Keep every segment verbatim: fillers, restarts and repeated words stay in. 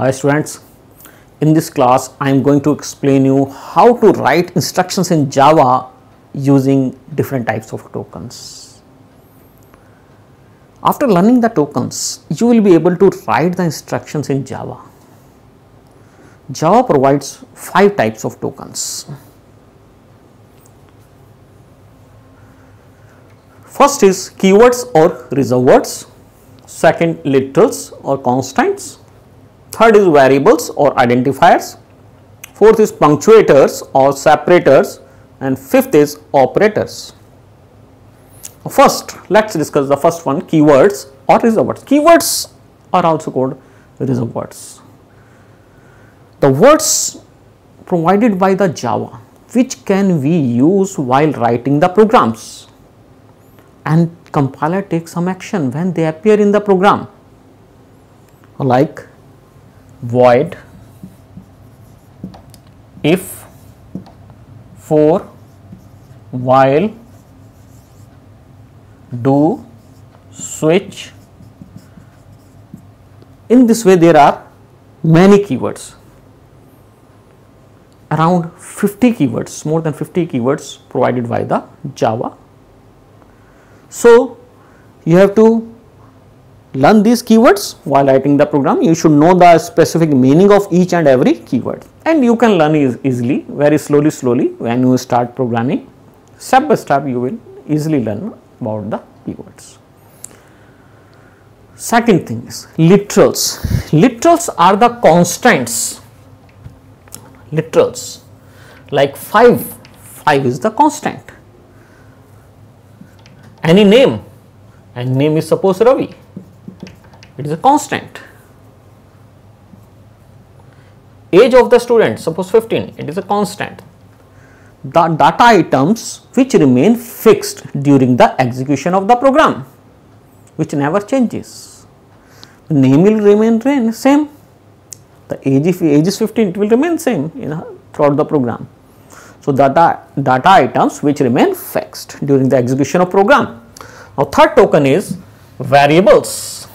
Hi students, in this class I am going to explain you how to write instructions in Java using different types of tokens. After learning the tokens, you will be able to write the instructions in Java. Java provides five types of tokens. First is keywords or reserved words, second literals or constants, third is variables or identifiers, fourth is punctuators or separators, and fifth is operators. First, let's discuss the first one, keywords or reserved words. Keywords are also called reserved words. The words provided by the Java which can we use while writing the programs, and compiler takes some action when they appear in the program, like void, if, for, while, do, switch. In this way, there are many keywords, around fifty keywords, more than fifty keywords provided by the Java. So you have to learn these keywords while writing the program. You should know the specific meaning of each and every keyword, and you can learn e- easily, very slowly, slowly when you start programming. Step by step you will easily learn about the keywords. Second thing is literals. Literals are the constants. Literals, like five, five is the constant. Any name, and name is suppose Ravi, it is a constant. Age of the student, suppose fifteen, it is a constant. The data items which remain fixed during the execution of the program, which never changes. The name will remain same, the age, if age is fifteen, it will remain same you know, throughout the program. So, data, data items which remain fixed during the execution of program. Now, third token is variables.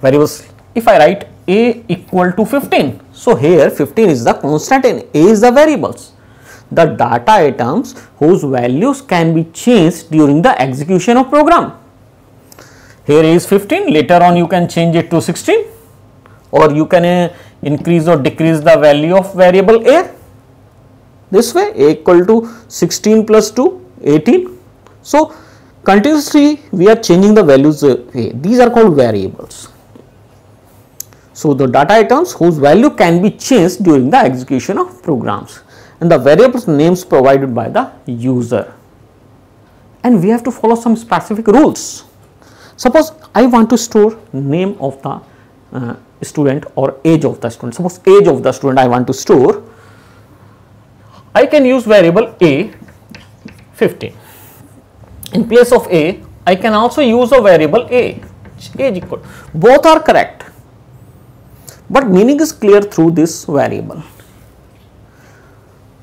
Variables, if I write a equal to fifteen, so here fifteen is the constant and a is the variables. The data items whose values can be changed during the execution of program. Here a is fifteen, later on you can change it to sixteen, or you can uh, increase or decrease the value of variable a. This way, a equal to sixteen plus two, eighteen. So, continuously we are changing the values of a. These are called variables. So, the data items whose value can be changed during the execution of programs, and the variables names provided by the user. And we have to follow some specific rules. Suppose I want to store name of the uh, student or age of the student. Suppose age of the student I want to store. I can use variable a fifteen. In place of a, I can also use a variable a, age equal. Both are correct, but meaning is clear through this variable.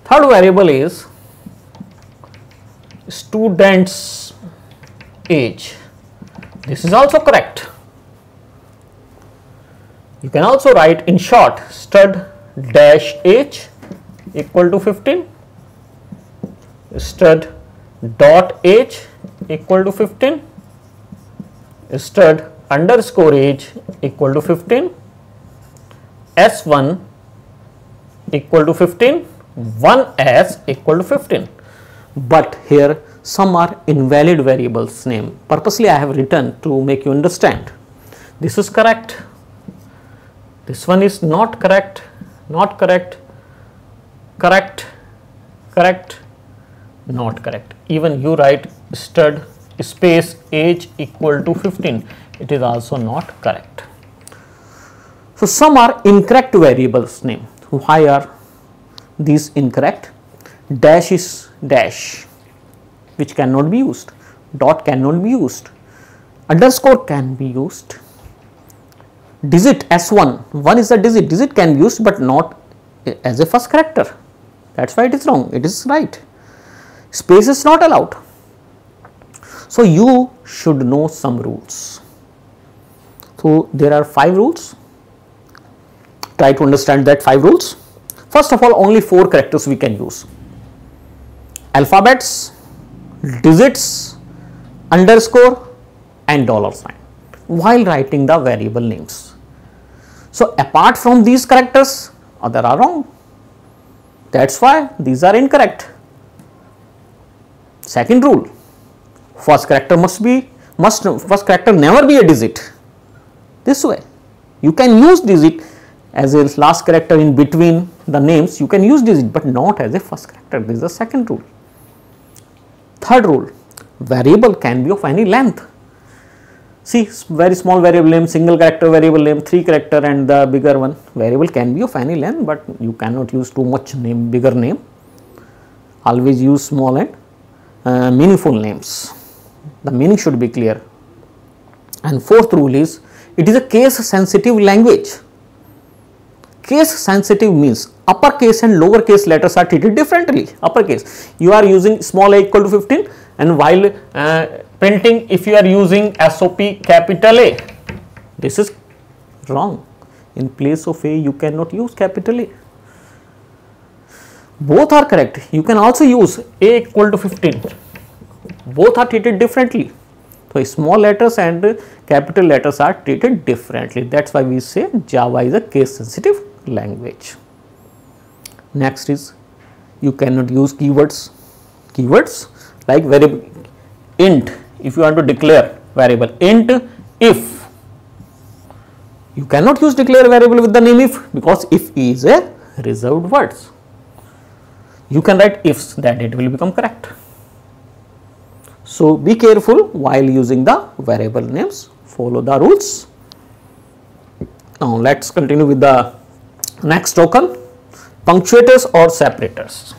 Third variable is student's age. This is also correct. You can also write in short stud dash age equal to fifteen, stud dot age equal to fifteen, stud underscore age equal to fifteen, s one equal to fifteen, one s equal to fifteen. But here some are invalid variables name. Purposely I have written to make you understand. This is correct, this one is not correct, not correct, correct, correct, not correct. Even you write stud space age equal to fifteen, it is also not correct. So, some are incorrect variables name. Why are these incorrect? Dash is dash, which cannot be used, dot cannot be used, underscore can be used, digit s one, one is a digit, digit can be used but not as a first character. That is why it is wrong, it is right. Space is not allowed. So, you should know some rules. So, there are five rules. try to understand that five rules. First of all, only four characters we can use: alphabets, digits, underscore and dollar sign while writing the variable names. So apart from these characters, other are wrong. That's why these are incorrect. Second rule, first character must be must first character never be a digit. This way, you can use digit as a last character in between the names. You can use digit, but not as a first character. This is the second rule. Third rule, variable can be of any length. See, very small variable name, single character variable name, three character, and the bigger one. Variable can be of any length, but you cannot use too much name, bigger name. Always use small and uh, meaningful names. The meaning should be clear. And fourth rule is, it is a case sensitive language. Case sensitive means uppercase and lowercase letters are treated differently. Uppercase, you are using small a equal to fifteen, and while uh, printing, if you are using S O P capital A, this is wrong. In place of A, you cannot use capital A. Both are correct. You can also use A equal to fifteen. Both are treated differently. So small letters and capital letters are treated differently. That's why we say Java is a case sensitive language. Next is, you cannot use keywords. Keywords like variable int. If you want to declare variable int if, you cannot use declare variable with the name if, because if is a reserved word. You can write ifs, that it will become correct. So be careful while using the variable names, follow the rules. Now let's continue with the next token, punctuators or separators.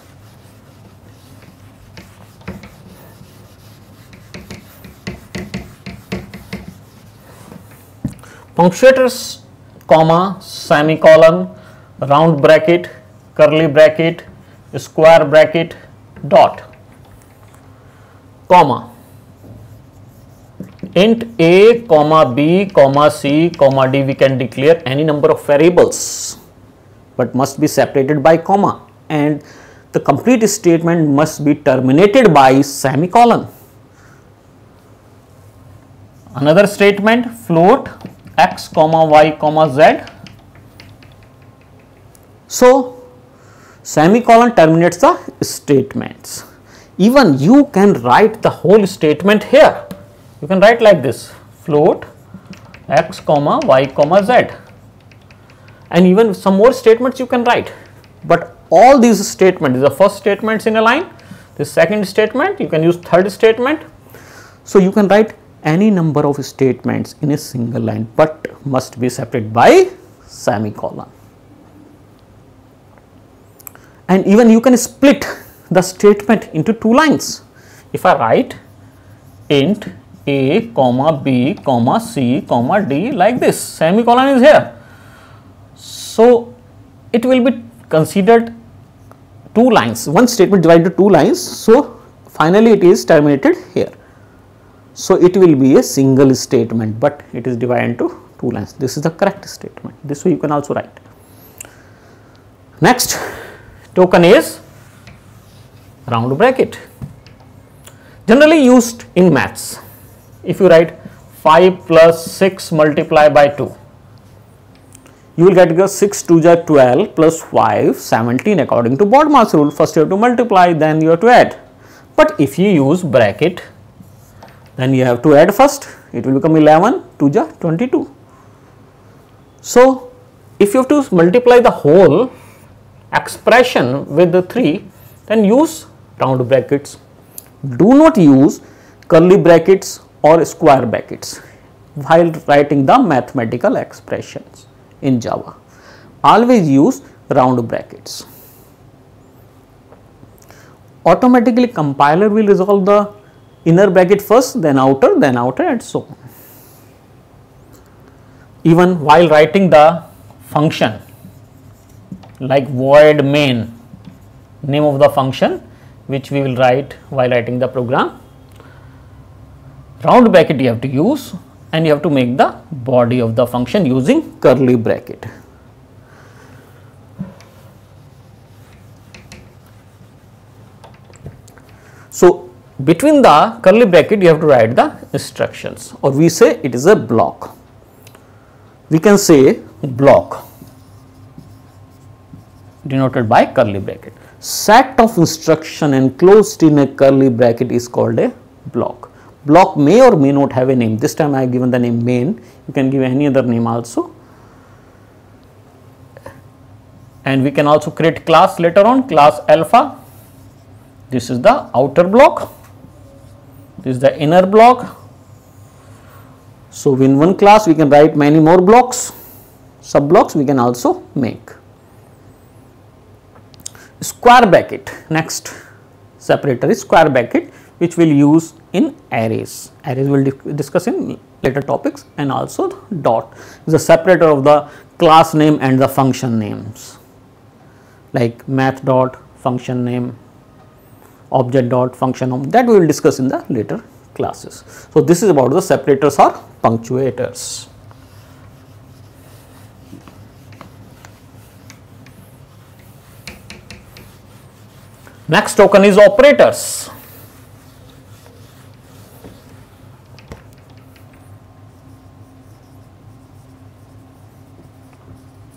Punctuators, comma, semicolon, round bracket, curly bracket, square bracket, dot. Comma, int a, comma b, comma c, comma d, we can declare any number of variables, but must be separated by comma, and the complete statement must be terminated by semicolon. Another statement, float x, comma y, comma z. So semicolon terminates the statements. Even you can write the whole statement here. You can write like this, float x comma y comma z, and even some more statements you can write. But all these statements, the first statements in a line, the second statement, you can use third statement. So you can write any number of statements in a single line, but must be separated by semicolon. And even you can split the statement into two lines. If I write int a comma b comma c comma d like this, semicolon is here, so it will be considered two lines, one statement divided into two lines. So finally it is terminated here, so it will be a single statement, but it is divided into two lines. This is the correct statement. This way you can also write. Next token is round bracket, generally used in maths. If you write five plus six multiplied by two, you will get six twos are twelve plus five, seventeen according to Bodmer's rule. First you have to multiply, then you have to add. But if you use bracket, then you have to add first. It will become eleven, twos are twenty-two. So if you have to multiply the whole expression with the three, then use round brackets. Do not use curly brackets or square brackets while writing the mathematical expressions in Java. Always use round brackets. Automatically compiler will resolve the inner bracket first, then outer, then outer, and so on. Even while writing the function like void main, name of the function which we will write while writing the program, round bracket you have to use, and you have to make the body of the function using curly bracket. between the curly bracket you have to write the instructions, or we say it is a block. We can say block denoted by curly bracket. Set of instruction enclosed in a curly bracket is called a block. Block may or may not have a name. This time I have given the name main. You can give any other name also. And we can also create class later on, class alpha. This is the outer block, this is the inner block. So in one class we can write many more blocks, sub blocks we can also make. Square bracket, next separator is square bracket, which we will use in arrays. Arrays we will discuss in later topics, and also the dot is the separator of the class name and the function names, like math dot function name, object dot function name, that we will discuss in the later classes. So this is about the separators or punctuators. Next token is operators.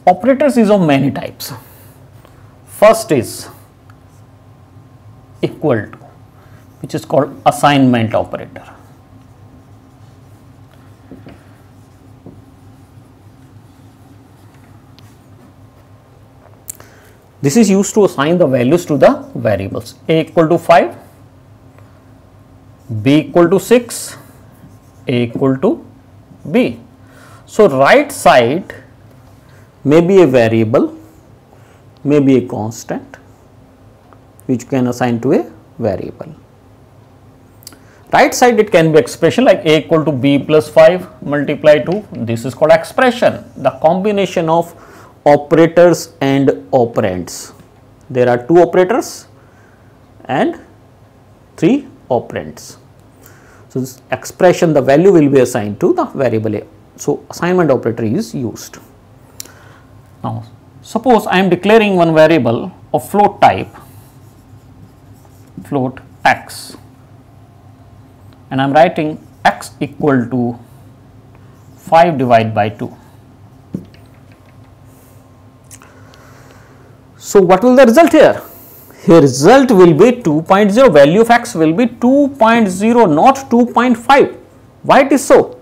Operators is of many types. First is equal to, which is called assignment operator. This is used to assign the values to the variables. A equal to five, B equal to six, A equal to B. So right side may be a variable, may be a constant, which can assign to a variable. Right side it can be expression like A equal to B plus five multiplied to, this is called expression, the combination of operators and operands. There are two operators and three operands. So this expression, the value will be assigned to the variable A. So assignment operator is used. Now suppose I am declaring one variable of float type, float x, and I am writing x equal to five divided by two. So what will the result here? Here result will be two point zero, value of x will be two point zero, not two point five. Why it is so?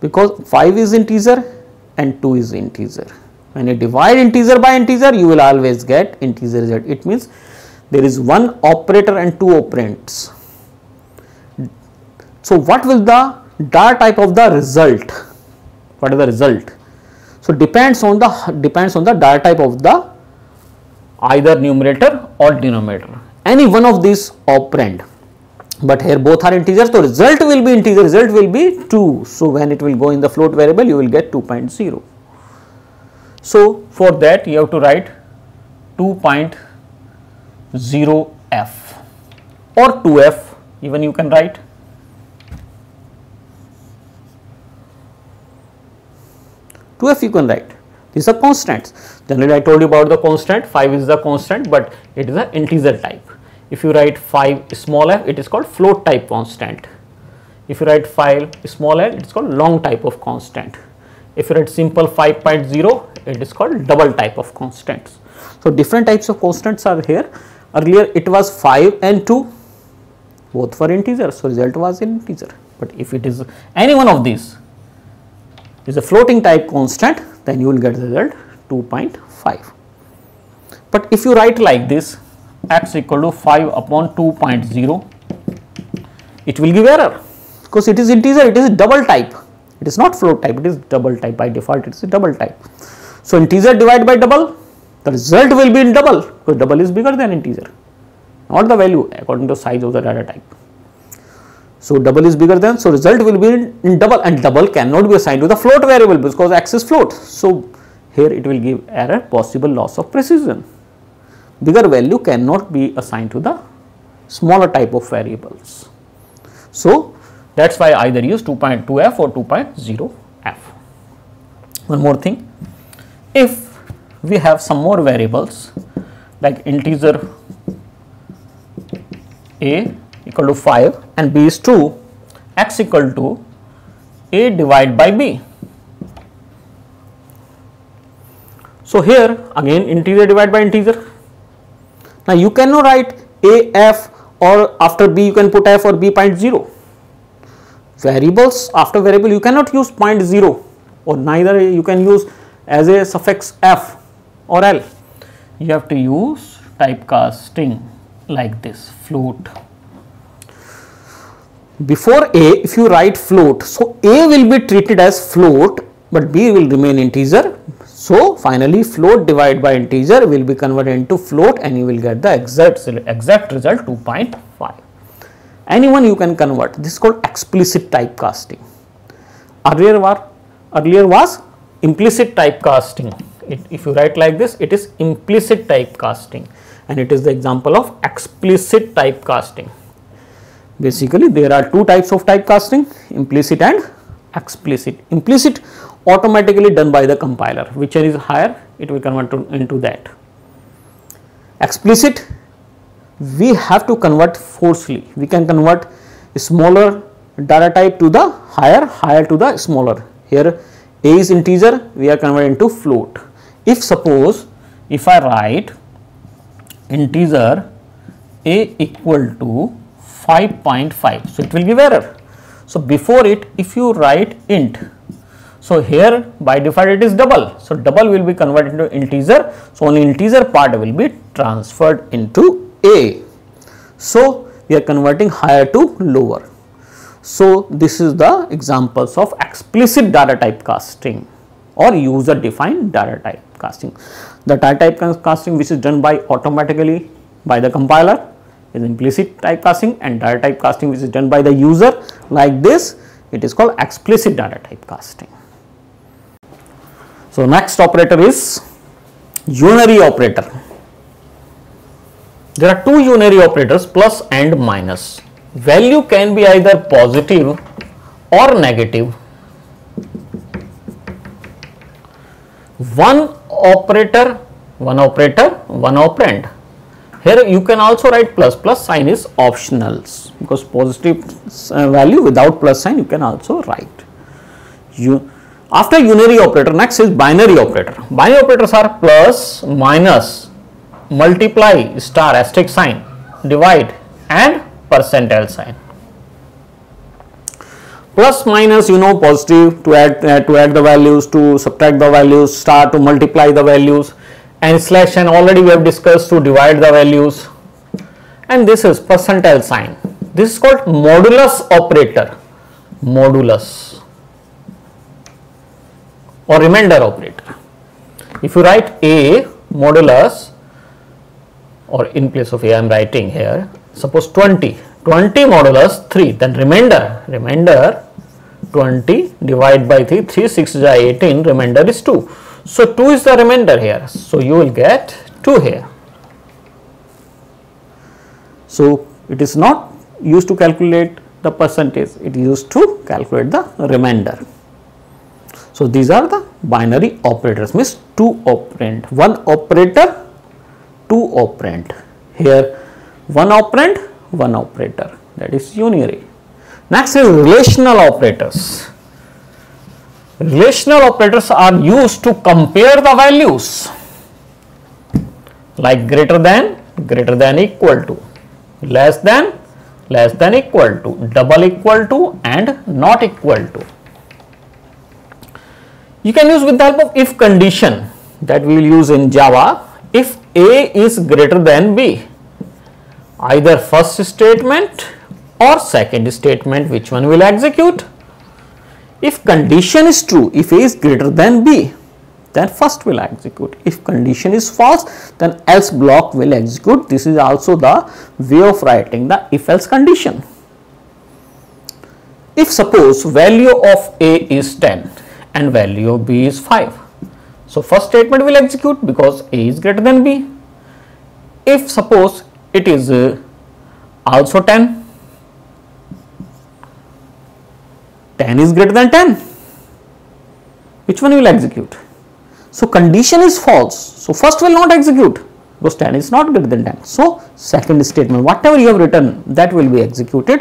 Because five is integer and two is integer. When you divide integer by integer, you will always get integer result. It means there is one operator and two operands. So what will the data type of the result? What is the result? So depends on the depends on the data type of the either numerator or denominator, any one of these operand. But here both are integers, so result will be integer, result will be two. So when it will go in the float variable, you will get two point zero. So for that you have to write two point zero f or two f, even you can write. two f you can write. These are constants. Generally I told you about the constant, five is the constant, but it is an integer type. If you write five small f, it is called float type constant. If you write five small l, it is called long type of constant. If you write simple five point zero, it is called double type of constants. So different types of constants are here. Earlier it was five and two, both were integers, so result was integer. But if it is any one of these is a floating type constant, then you will get the result two point five. But if you write like this, x equal to five upon two point zero, it will give error, because it is integer, it is double type, it is not float type, it is double type. By default it is a double type. So integer divided by double, the result will be in double, because double is bigger than integer, not the value, according to size of the data type. So double is bigger than, so result will be in, in double, and double cannot be assigned to the float variable because x is float. So here it will give error, possible loss of precision. Bigger value cannot be assigned to the smaller type of variables. So that's why I either use two point two f or two point zero f. One more thing, if we have some more variables like integer a equal to five and b is two, x equal to a divided by b. So here again integer divided by integer. Now you cannot write a f or after b you can put f or b point zero. Variables after variable you cannot use point zero or neither you can use as a suffix f or l. You have to use typecasting like this float. Before a if you write float, so a will be treated as float but b will remain integer. So finally float divided by integer will be converted into float and you will get the exact, exact result two point five. Anyone you can convert. This is called explicit typecasting. Earlier, war, earlier was implicit typecasting. It, if you write like this, it is implicit typecasting and it is the example of explicit typecasting. Basically there are two types of typecasting, implicit and explicit. Implicit automatically done by the compiler, which is higher it will convert to, into that. Explicit we have to convert forcefully, we can convert smaller data type to the higher, higher to the smaller. Here a is integer, we are converting to float. If suppose if I write integer a equal to five point five, so it will give error. So before it if you write int, so here by default it is double. So double will be converted into integer. So only integer part will be transferred into a. So we are converting higher to lower. So this is the examples of explicit data type casting or user defined data type casting. The data type casting which is done by automatically by the compiler is implicit type casting, and data type casting which is done by the user like this, it is called explicit data type casting. So next operator is unary operator. There are two unary operators, plus and minus. Value can be either positive or negative. One operator, one operator, one operand. Here you can also write plus, plus sign is optional because positive value without plus sign you can also write. You After unary operator, next is binary operator. Binary operators are plus, minus, multiply, star, asterisk sign, divide and percentile sign. Plus, minus, you know, positive to add, uh, to add the values, to subtract the values, star to multiply the values, and slash, and already we have discussed to divide the values. And this is percentile sign. This is called modulus operator. Modulus. Or remainder operator. If you write a modulus, or in place of a I am writing here, suppose twenty, twenty modulus three, then remainder, remainder twenty divided by three, three sixes are eighteen, remainder is two. So two is the remainder here, so you will get two here. So it is not used to calculate the percentage, it is used to calculate the remainder. So these are the binary operators, means two operand, one operator, two operand. Here one operand, one operator, that is unary. Next is relational operators. Relational operators are used to compare the values like greater than, greater than equal to, less than, less than equal to, double equal to and not equal to. You can use with the help of if condition that we will use in Java. If a is greater than b, either first statement or second statement, which one will execute? If condition is true, if a is greater than b, then first will execute. If condition is false, then else block will execute. This is also the way of writing the if else condition. If suppose value of a is ten and value of b is five. So first statement will execute because a is greater than b. If suppose it is uh, also ten, ten is greater than ten, which one will execute? So condition is false, so first will not execute, Those ten is not greater than ten. So second statement, whatever you have written, that will be executed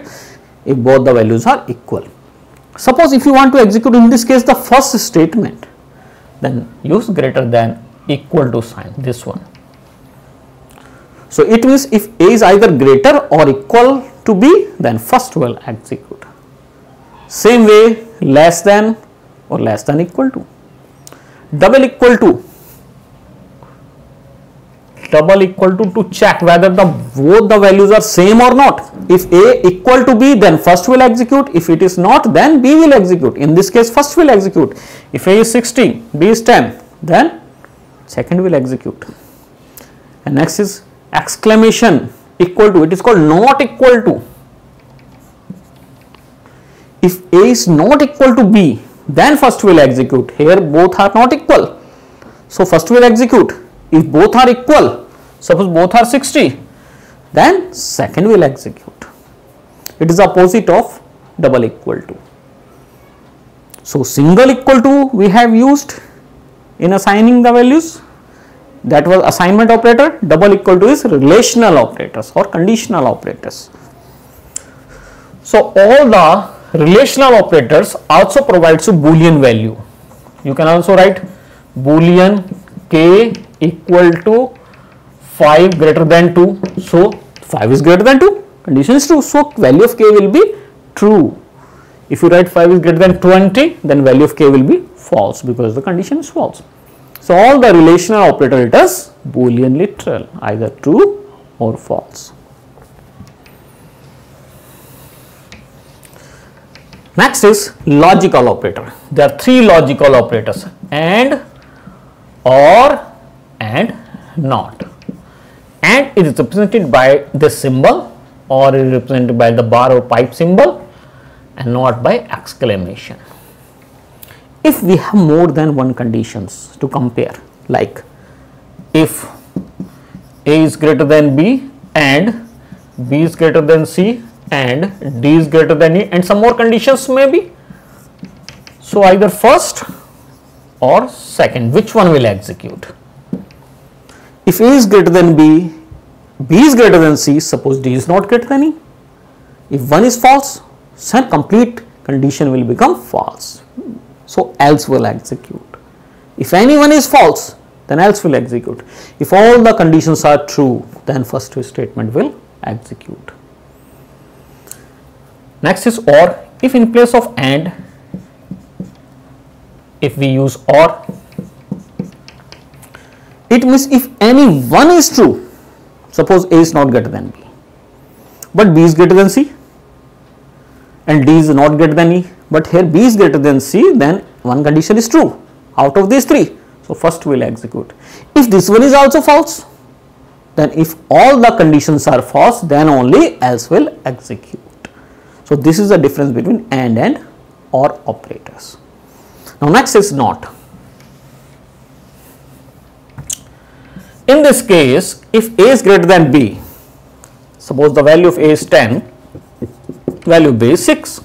if both the values are equal. Suppose if you want to execute in this case the first statement, then use greater than equal to sign, this one. So it means if A is either greater or equal to B, then first will execute. Same way, less than or less than equal to, double equal to, double equal to to check whether the both the values are same or not. If A equal to B, then first will execute. If it is not, then B will execute. In this case, first will execute. If A is sixteen, B is ten, then second will execute. And next is exclamation equal to. It is called not equal to. If A is not equal to B, then first will execute. Here both are not equal, so first will execute. If both are equal, suppose both are sixty, then second will execute. It is opposite of double equal to. So single equal to we have used in assigning the values, that was assignment operator. Double equal to is relational operators or conditional operators. So all the relational operators also provides you boolean value. You can also write boolean k equal to five greater than two. So five is greater than two, condition is true, so value of k will be true. If you write five is greater than twenty, then value of k will be false because the condition is false. So all the relational operator, it is boolean literal, either true or false. Next is logical operator. There are three logical operators: and, or, and not. And is represented by this symbol, or is represented by the bar or pipe symbol, and not by exclamation. If we have more than one conditions to compare, like if A is greater than B and B is greater than C and D is greater than E and some more conditions may be, so either first or second, which one will execute? If A is greater than B, B is greater than C, suppose D is not greater than E. If one is false, then complete condition will become false. So else will execute. If anyone is false, then else will execute. If all the conditions are true, then first statement will execute. Next is or. If in place of and, if we use or, it means if any one is true, suppose A is not greater than B, but B is greater than C, and D is not greater than E, but here B is greater than C, then one condition is true out of these three, so first will execute. If this one is also false, then if all the conditions are false, then only else will execute. So this is the difference between and and or operators. Now next is not. In this case, if A is greater than B, suppose the value of A is ten, value of B is six.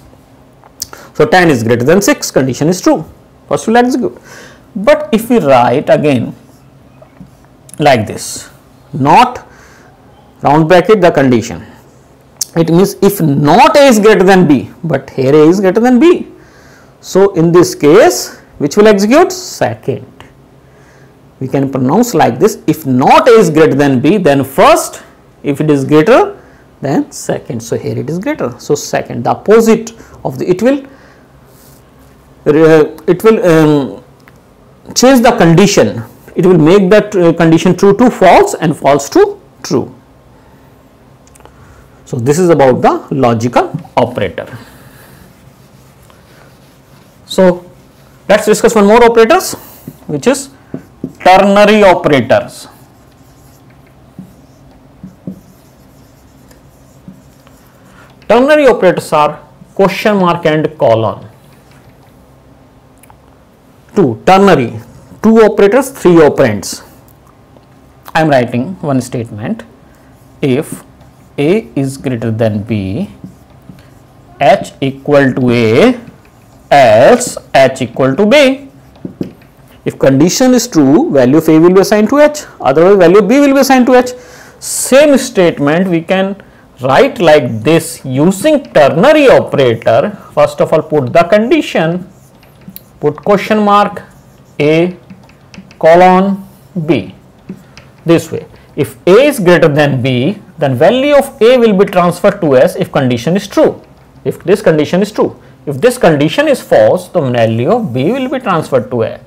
So ten is greater than six, condition is true, first will execute. But if we write again like this, not round bracket the condition, it means if not A is greater than B, but here A is greater than B. So in this case, which will execute? Second. We can pronounce like this: if not A is greater than B, then first, if it is greater, then second. So here it is greater, so second. The opposite of the, it will it will um, change the condition. It will make that uh, condition true to false and false to true. So this is about the logical operator. So let's discuss one more operators, which is ternary operators. Ternary operators are question mark and colon. Two ternary, two operators, three operands. I am writing one statement: if A is greater than B, H equal to A, else H equal to B. If condition is true, value of A will be assigned to H, otherwise value of B will be assigned to H. Same statement we can write like this using ternary operator. First of all, put the condition, put question mark A colon B this way. If A is greater than B, then value of A will be transferred to S if condition is true. If this condition is true, if this condition is false, the value of B will be transferred to H.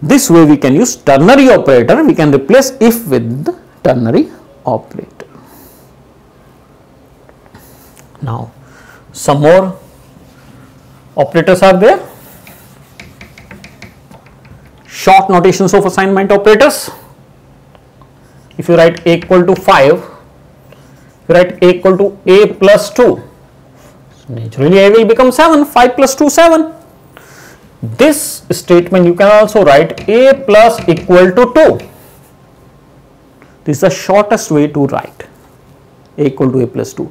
This way we can use ternary operator. We can replace if with ternary operator. Now some more operators are there. Short notations of assignment operators. If you write A equal to five, you write A equal to A plus two, so naturally A will become seven, five plus two, seven. This statement you can also write A plus equal to two. This is the shortest way to write A equal to A plus two.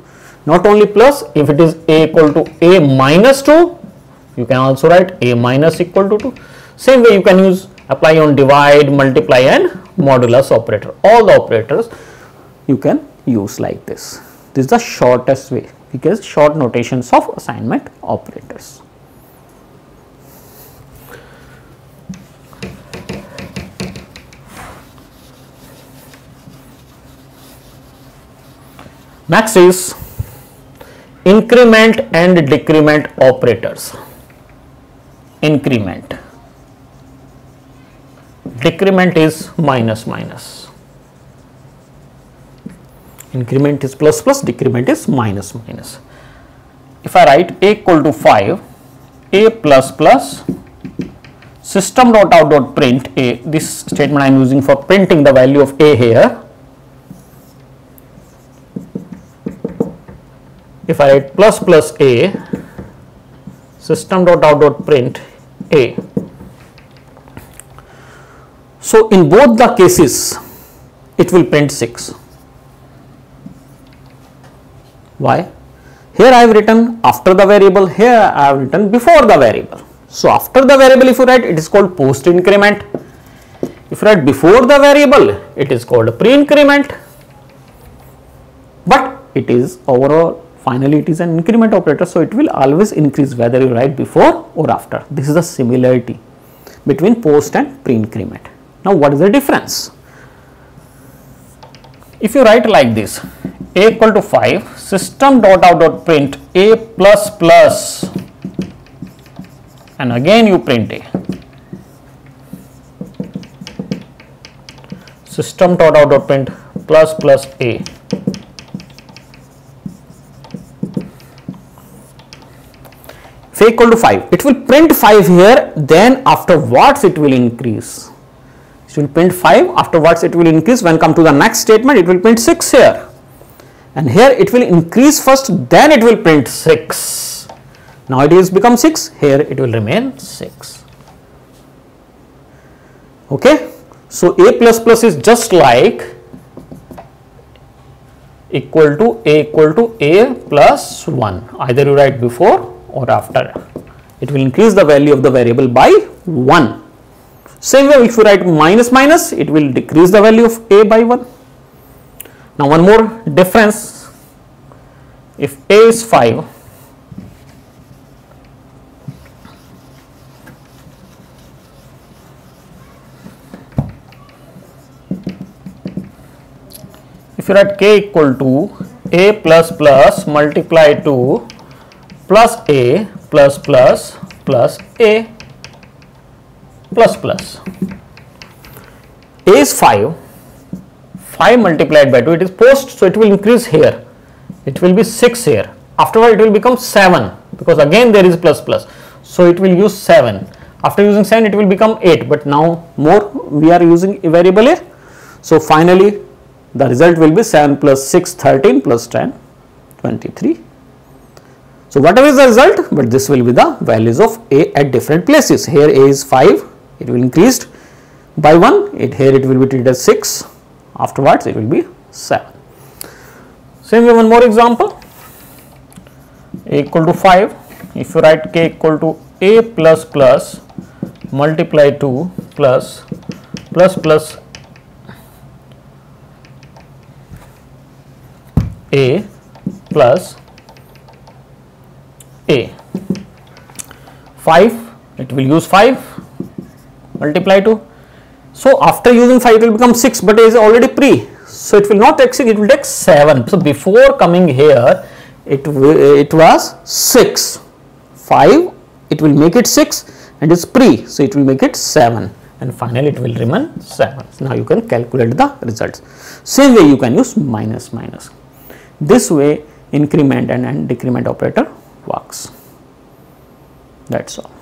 Not only plus, if it is A equal to A minus two, you can also write A minus equal to two. Same way you can use apply on divide, multiply and modulus operator. All the operators you can use like this. This is the shortest way, because short notations of assignment operators. Next is increment and decrement operators. Increment. Decrement is minus minus. Increment is plus plus, decrement is minus minus. If I write A equal to five, A plus plus, system dot out dot print A. This statement I am using for printing the value of A here. If I write plus plus A, system dot out dot print A. So in both the cases, it will print six. Why? Here I have written after the variable, here I have written before the variable. So after the variable, if you write, it is called post increment. If you write before the variable, it is called pre increment. But it is overall. Finally, it is an increment operator, so it will always increase whether you write before or after. This is the similarity between post and pre-increment. Now, what is the difference? If you write like this, A equal to five, system dot out dot print A plus plus, and again you print A. System dot out dot print plus plus A. If A equal to five, it will print five here, then afterwards it will increase. It will print five, afterwards it will increase. When come to the next statement, it will print six here. And here it will increase first, then it will print six. Now it has become six, here it will remain six. Okay. So A plus plus is just like equal to A equal to A plus one. Either you write before or after, it will increase the value of the variable by one. Same way, if you write minus minus, it will decrease the value of A by one. Now, one more difference. If A is five, if you write K equal to A plus plus multiply to plus A plus plus plus A plus plus. A is five, five multiplied by two, it is post, so it will increase here, it will be six here, afterward it will become seven, because again there is plus plus, so it will use seven. After using seven, it will become eight, but now more we are using a variable A, so finally the result will be seven plus six, thirteen plus ten, twenty-three. So whatever is the result, but this will be the values of A at different places. Here A is five, it will increased by one, it here it will be treated as six, afterwards it will be seven. Same way, one more example. A equal to five, if you write K equal to A plus plus multiply to plus plus plus a plus a five, it will use five multiply to. So after using five it will become six, but a is already pre, so it will not take six, it will take seven. So before coming here it it was six, five, it will make it six and it's pre, so it will make it seven, and finally it will remain seven. Now you can calculate the results. Same way you can use minus minus. This way increment and, and decrement operator works. That's all.